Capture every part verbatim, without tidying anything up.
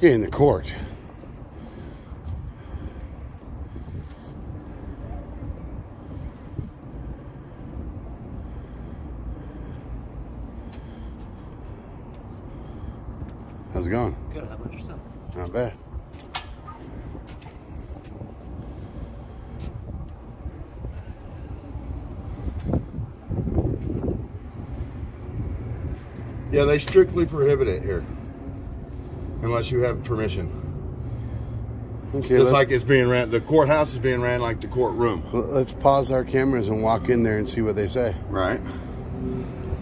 Get in the court. How's it going? Good. How about yourself? Not bad. Yeah, they strictly prohibit it here. Unless you have permission. Okay, just like it's being ran, the courthouse is being ran like the courtroom. Let's pause our cameras and walk in there and see what they say. Right.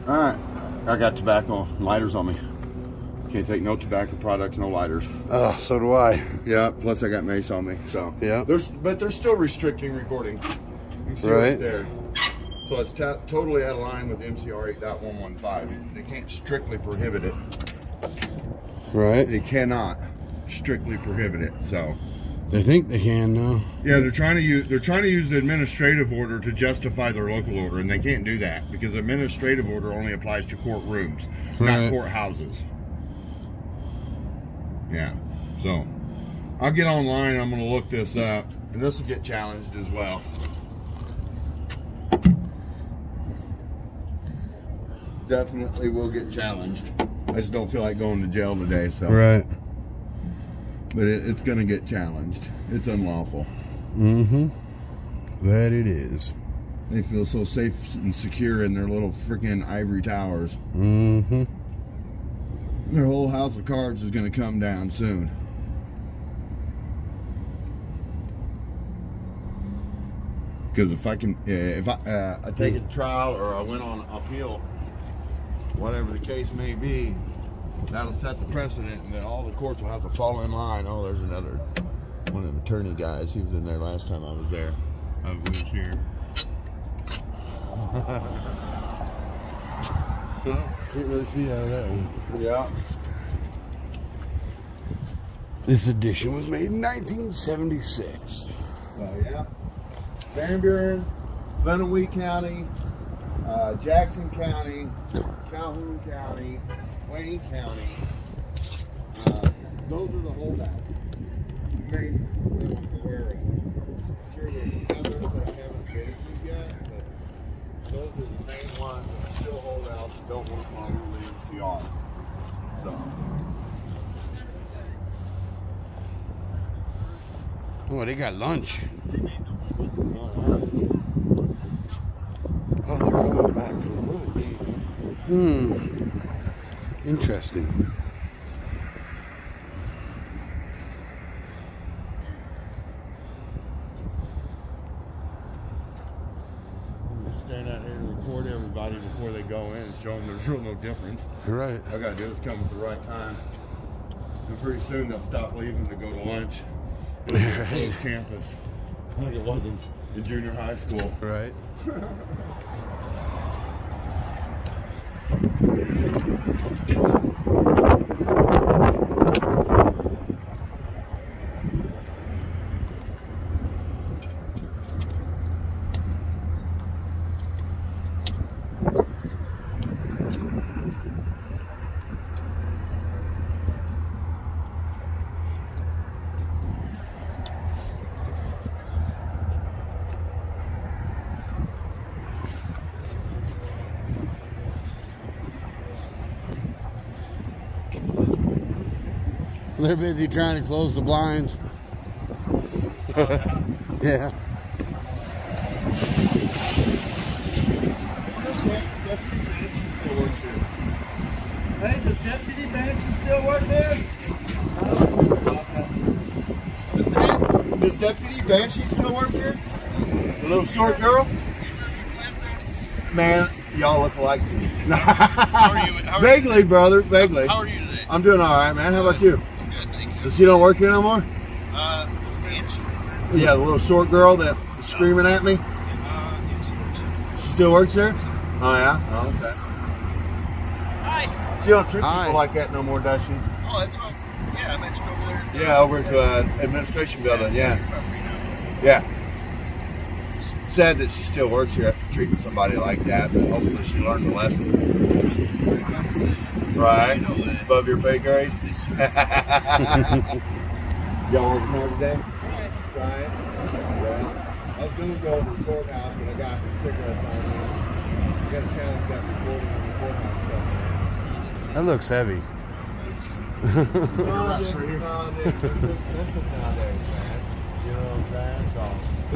All right. I got tobacco and lighters on me. Can't take no tobacco products, no lighters. Oh, so do I. Yeah, plus I got mace on me, so. Yeah. There's, but they're still restricting recording. You can see right there. So it's totally out of line with M C R eight point one one five. They can't strictly prohibit it. Right. They cannot strictly prohibit it. So they think they can now. Yeah, they're trying to use they're trying to use the administrative order to justify their local order, and they can't do that because the administrative order only applies to courtrooms, right, not courthouses. Yeah. So I'll get online. I'm going to look this up, and this will get challenged as well. Definitely will get challenged. I just don't feel like going to jail today, so. Right. But it, it's going to get challenged. It's unlawful. Mm-hmm. That it is. They feel so safe and secure in their little freaking ivory towers. Mm-hmm. Their whole house of cards is going to come down soon. Because if I can, if I, uh, I take a trial or I went on appeal, whatever the case may be, that'll set the precedent, and then all the courts will have to fall in line. Oh, there's another one of the attorney guys. He was in there last time I was there. I was here. Well, can't really see out of that one. Yeah. This edition was made in nineteen seventy-six. Oh, yeah. Van Buren, Venawee County, Uh, Jackson County, Calhoun County, Wayne County, uh, those are the holdouts. Main that I'm aware of. I'm sure there's others that I haven't been to yet, but those are the main ones that still hold out and don't want to follow the M C R. So. Oh, they got lunch. Uh-huh. Oh, they're coming back from lunch. Hmm. Interesting. I'm going to stand out here and record everybody before they go in and show them there's real no difference. You're right. I got to do this come at the right time. And pretty soon they'll stop leaving to go to lunch. It'll be a closed campus. Like it wasn't in junior high school. Right. They're busy trying to close the blinds. Yeah. Hey, does Deputy Mansion still work there? Huh? Does Deputy Banshee still work here? The little short girl? Man, y'all look alike to me. How are you? How are vaguely, brother, vaguely. How are you today? I'm doing all right, man. How about you? Does she don't work here no more? Uh, she, yeah, the little short girl that was screaming at me? Uh, yeah, she, she still works here? Oh, yeah? Oh, okay. Hi. She don't treat Hi. people like that no more, does she? Oh, that's what, yeah, I mentioned over there. Yeah, over at the uh, administration building, yeah. Yeah. Sad that she still works here after treating somebody like that, but hopefully she learned a lesson. Right? Above your pay grade? Y'all working hard today? Trying. Trying? Well, I was going to go over to the courthouse, but I got cigarettes on me. I got to challenge that recording on the courthouse stuff. That looks heavy. Look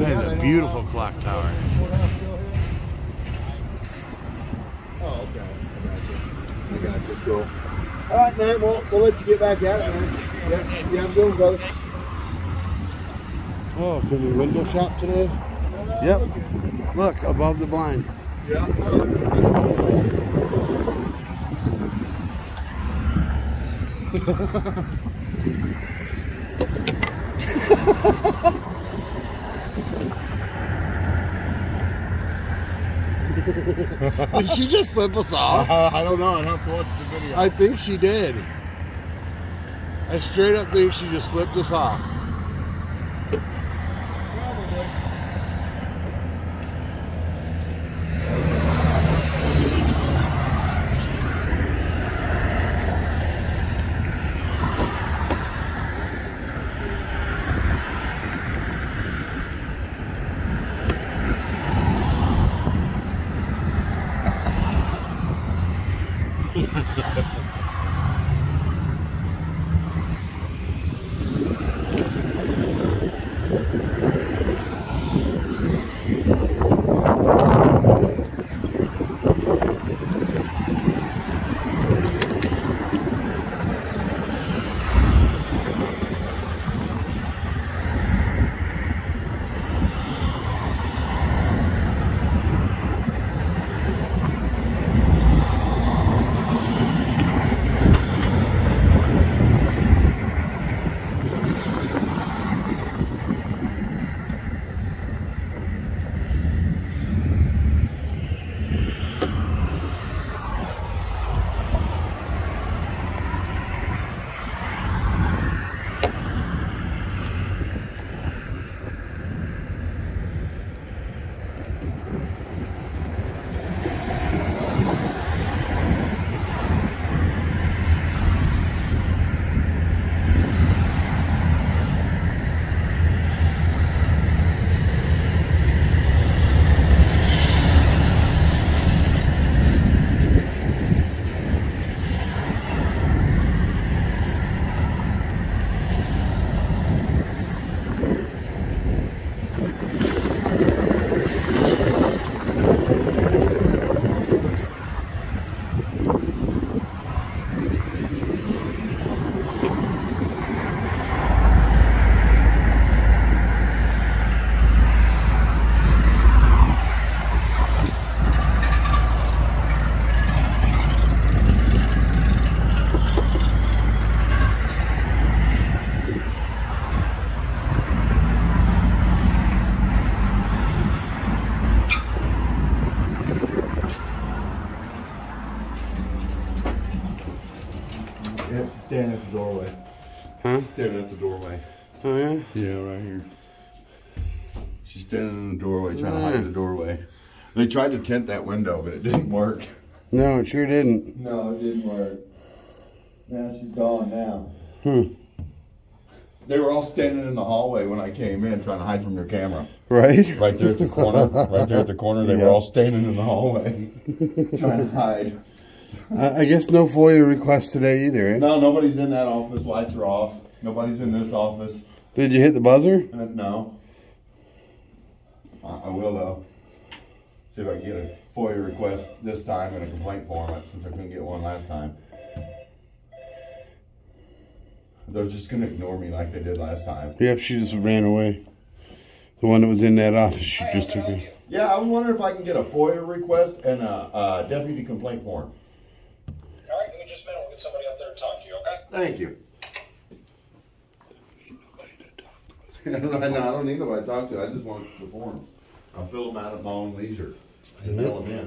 at the beautiful clock tower. Courthouse still here? Oh, okay. I got you. I got you. Cool. All right, man, we'll, we'll let you get back out, man. Yeah, yeah, I'm doing, brother. Oh, can we window shop today? Uh, yep. Okay. Look, above the blind. Yeah. Did she just flip us off? Uh, I don't know. I'd have to watch the video. I think she did. I straight up think she just flipped us off. Probably. Standing at the doorway. Huh? Standing at the doorway. Oh yeah? Yeah, right here. She's standing in the doorway, trying yeah. to hide the doorway. They tried to tint that window, but it didn't work. No, it sure didn't. No, it didn't work. Now she's gone now. Hmm. They were all standing in the hallway when I came in, trying to hide from your camera. Right? Right there at the corner. Right there at the corner. They yeah. were all standing in the hallway, trying to hide. I guess no FOIA request today either, eh? No, nobody's in that office. Lights are off. Nobody's in this office. Did you hit the buzzer? Uh, no. I, I will, though. See if I can get a FOIA request this time and a complaint form, since I couldn't get one last time. They're just going to ignore me like they did last time. Yep, she just ran away. The one that was in that office, she just took it. Yeah, I was wondering if I can get a FOIA request and a, a deputy complaint form. Thank you. I don't need nobody to talk to. I, know, I don't need nobody to talk to. I just want the forms. I'll fill them out at my own leisure. I can fill them in.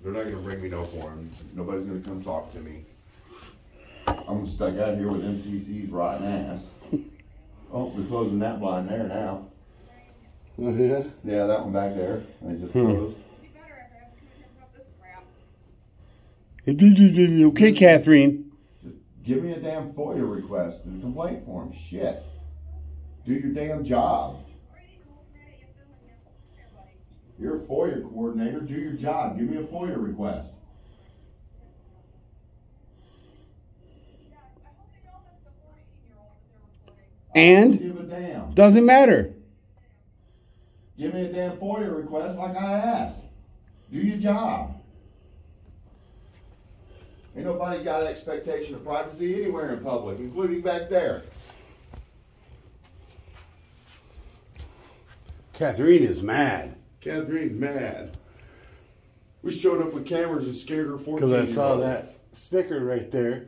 They're not going to bring me no forms. Nobody's going to come talk to me. I'm stuck out here with M C C's rotten ass. Oh, we're closing that blind there now. Oh, yeah? Yeah, that one back there. They just hmm. closed. Okay, Catherine. Just give me a damn FOIA request and complaint form. Shit. Do your damn job. You're a FOIA coordinator. Do your job. Give me a FOIA request. And give a damn. Doesn't matter. Give me a damn FOIA request like I asked. Do your job. Ain't nobody got an expectation of privacy anywhere in public, including back there. Catherine is mad. Catherine's mad. We showed up with cameras and scared her fourteen. Because I saw that sticker right there.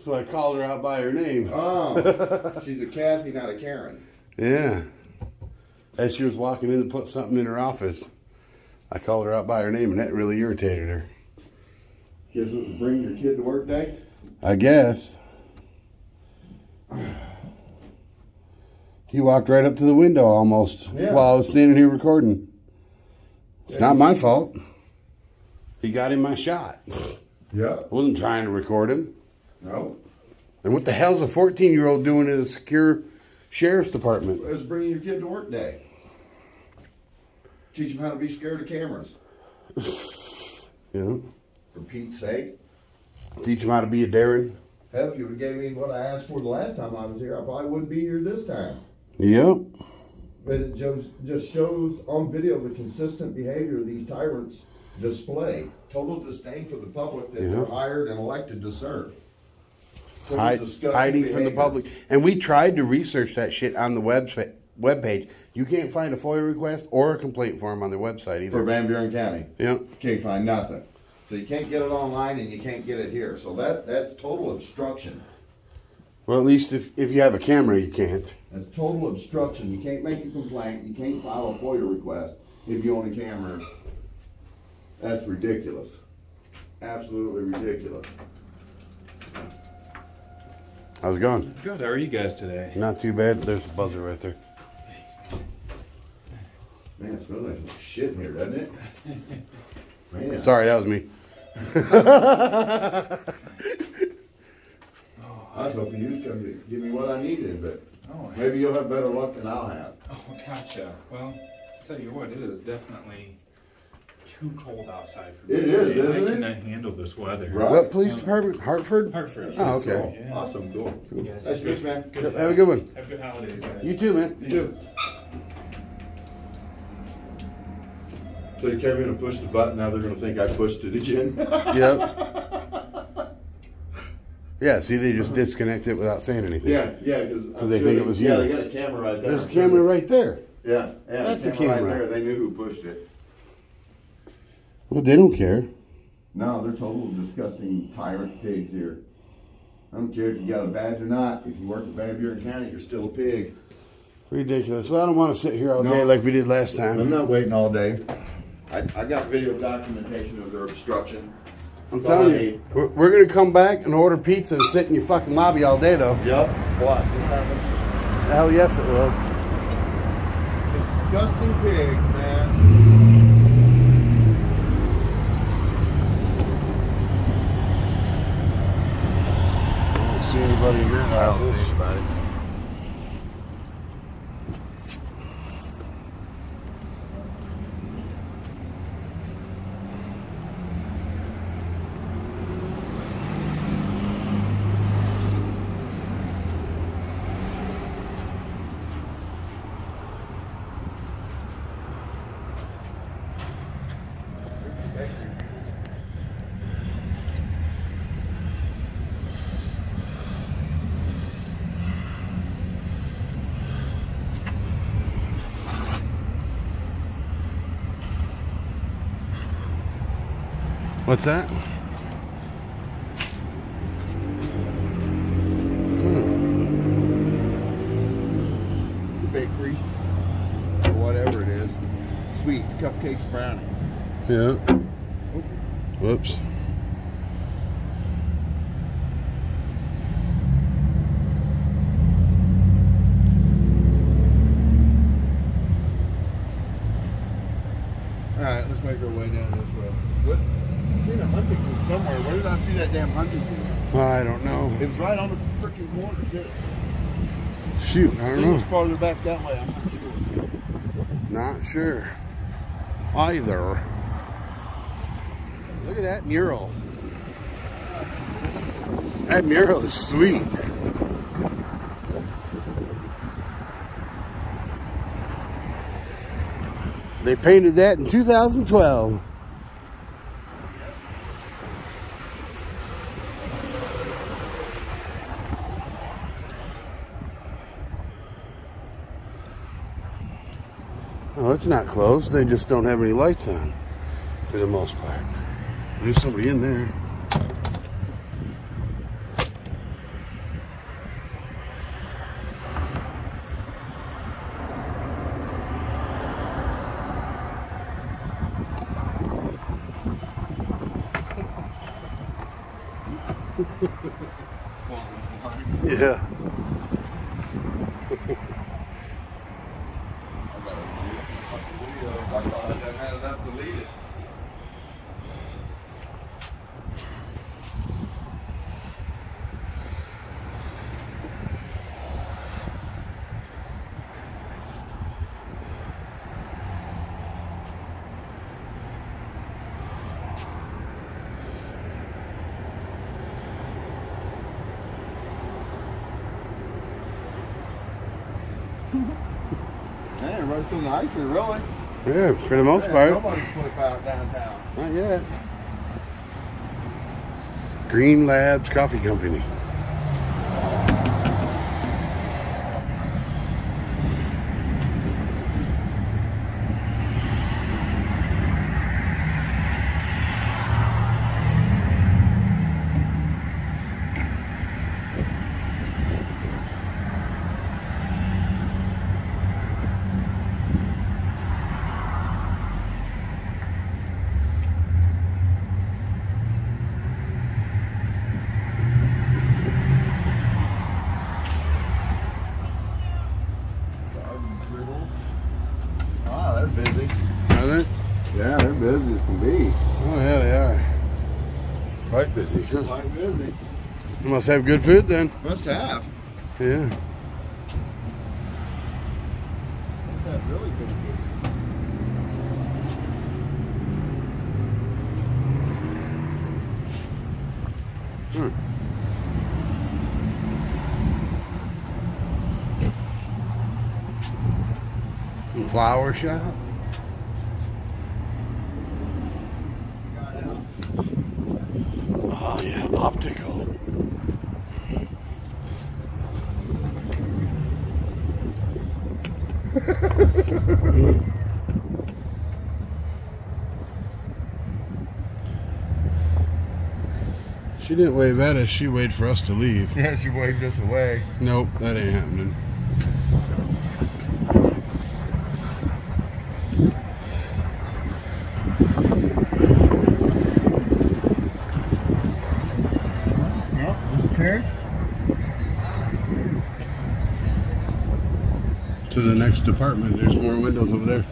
So I called her out by her name. Oh, she's a Kathy, not a Karen. Yeah. As she was walking in to put something in her office, I called her out by her name, and that really irritated her. Guess it was bring your kid to work day? I guess. He walked right up to the window almost yeah. while I was standing here recording. It's yeah, not my did. fault. He got in my shot. Yeah. I wasn't trying to record him. No. And what the hell's a fourteen-year-old doing in a secure sheriff's department? It's bringing your kid to work day. Teach them how to be scared of cameras. Yeah. For Pete's sake. Teach them how to be a Darren. Hell, if you would have gave me what I asked for the last time I was here, I probably wouldn't be here this time. Yep. But it just shows on video the consistent behavior these tyrants display. Total disdain for the public that yep. they're hired and elected to serve. Hide, hiding behavior. from the public. And we tried to research that shit on the web webpage. You can't find a FOIA request or a complaint form on their website either. For Van Buren County. Yeah. Can't find nothing. So you can't get it online and you can't get it here. So that that's total obstruction. Well, at least if, if you have a camera, you can't. That's total obstruction. You can't make a complaint. You can't file a FOIA request if you own a camera. That's ridiculous. Absolutely ridiculous. How's it going? Good. How are you guys today? Not too bad. There's a buzzer right there. Thanks. Man, it smells like some shit in here, doesn't it? Man. Sorry, that was me. Oh, I was hoping you was going to give me what I needed, but oh, maybe you'll have better luck than I'll have. Oh, gotcha. Well, I'll tell you what, it is definitely too cold outside for me. It is, isn't it? I cannot handle this weather. Right. What police department? Hartford? Hartford. Oh, okay. Yeah. Awesome. Cool. cool. Nice to meet you, man. Good. Have a good one. Have a good holiday, guys. You too, man. You too. So you came in and pushed the button, now they're going to think I pushed it again? Yep. Yeah, see, they just disconnect it without saying anything. Yeah, yeah. Because they sure think they, it was you. Yeah, they got a camera right there. There's a camera right there. Yeah, yeah. That's a camera, a camera right there. They knew who pushed it. Well, they don't care. No, they're total disgusting tyrant pigs here. I don't care if you got a badge or not. If you work in Van Buren County, you're still a pig. Ridiculous. Well, I don't want to sit here all no, day like we did last time. I'm not waiting all day. I, I got video documentation of their obstruction. I'm That's telling you, we're, we're going to come back and order pizza and sit in your fucking lobby all day, though. Yep. What? Hell yes, it will. Disgusting pig, man. I don't see anybody. What's that? Hmm. Bakery, or whatever it is. Sweets, cupcakes, brownies. Yeah. Whoops. goddamn hundred. I don't know. It was right on the freaking corner, too. Shoot, I don't know. It was farther back that way. I'm not sure. Not sure either. Look at that mural. That mural is sweet. They painted that in two thousand twelve. Oh, it's not closed. They just don't have any lights on for the most part. There's somebody in there. Yeah. Man, it runs through the ice, really. Yeah, for the most part. Nobody flip out downtown. Not yet. Green Labs Coffee Company. Yeah, they're busy as can be. Oh yeah, they are. Quite busy. Huh? Quite busy. You must have good food then. Must have. Yeah. Must have really good food. Hmm. And flower shop. Oh yeah, optical. She didn't wave at us, she waved for us to leave. Yeah, she waved us away. Nope, that ain't happening. To the next department. There's more windows over there.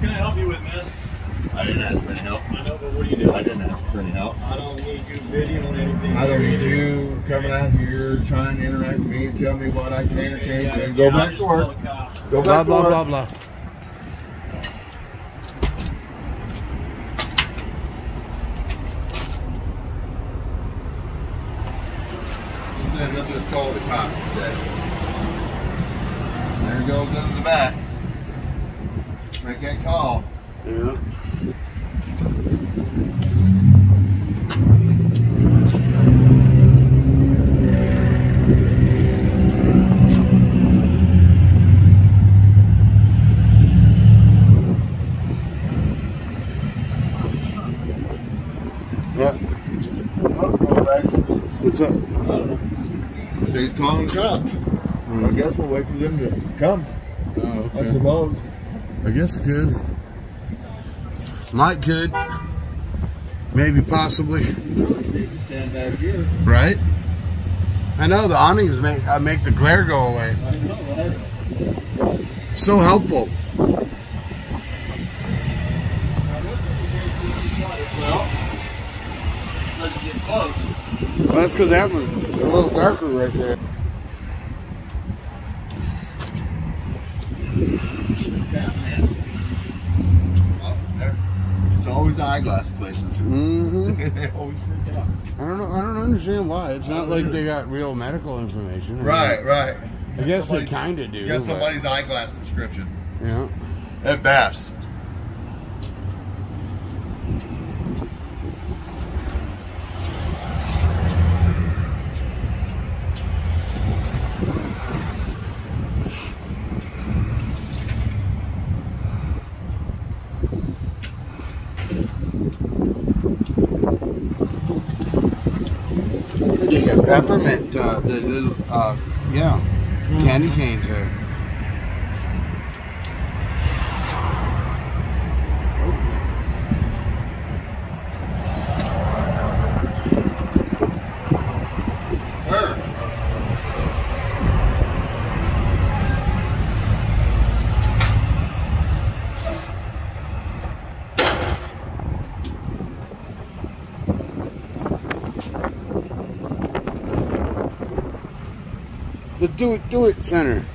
Can I help you with, man? I didn't ask for any help. I know, but what do you do? I didn't ask for any help. I don't need you videoing anything. I don't need you coming out here trying to interact with me and tell me what I can entertain. Yeah, and go back to work. Go back to work. Blah, blah, blah, blah. He said he'll just call the cops, he said. There he goes into the back. Make that call. Yeah. What? What's up? So he's calling the cops. Mm-hmm. I guess we'll wait for them to come. Oh, okay. I suppose. I guess it could. Mike could. Maybe, possibly. Stand back here. Right? I know, the awnings make uh, make the glare go away. I know, right? So helpful. Well, let's get close. Well, that's because that was a little darker right there. Eyeglass places. Mm-hmm. They always freak out. I don't know. I don't understand why. It's not like they got real medical information. Right, right. I guess they kind of do. Guess somebody's eyeglass prescription. Yeah. At best. They got peppermint, uh, the little, uh, yeah, mm-hmm. candy canes there. The Do It Do It Center.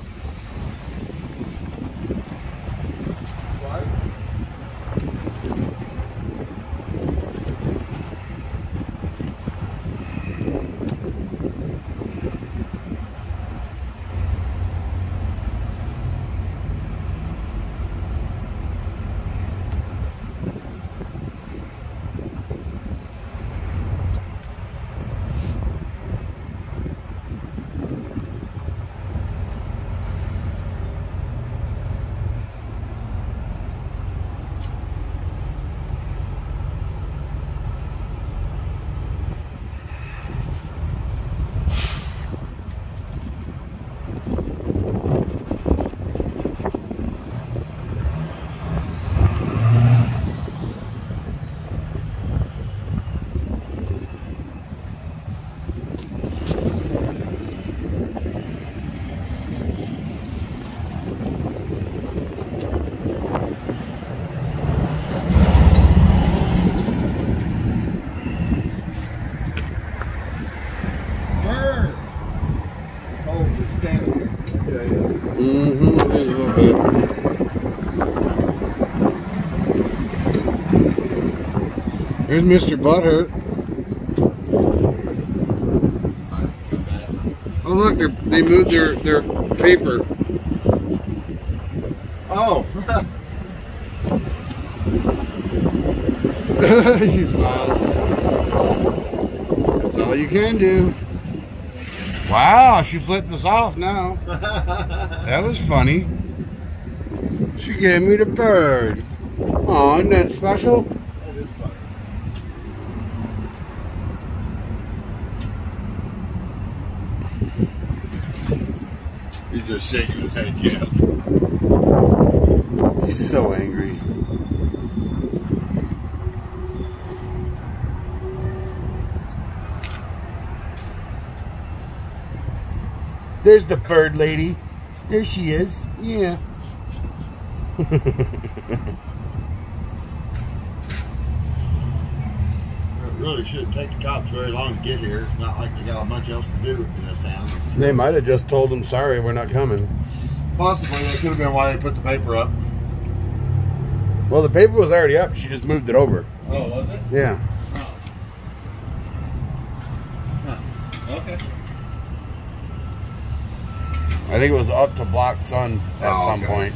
Here's Mister Butthurt. Oh look, they moved their, their paper. Oh! She smiles. That's all you can do. Wow, she flipped us off now. That was funny. She gave me the bird. Aw, isn't that special? He's just shaking his head, yes. He's so angry. There's the bird lady. There she is. Yeah. It really shouldn't take the cops very long to get here. It's not like they got much else to do in this town. They might have just told them, sorry, we're not coming. Possibly. That could have been why they put the paper up. Well, the paper was already up. She just moved it over. Oh, was it? Yeah. Oh. Huh. Okay. I think it was up to block sun at oh, some okay. point.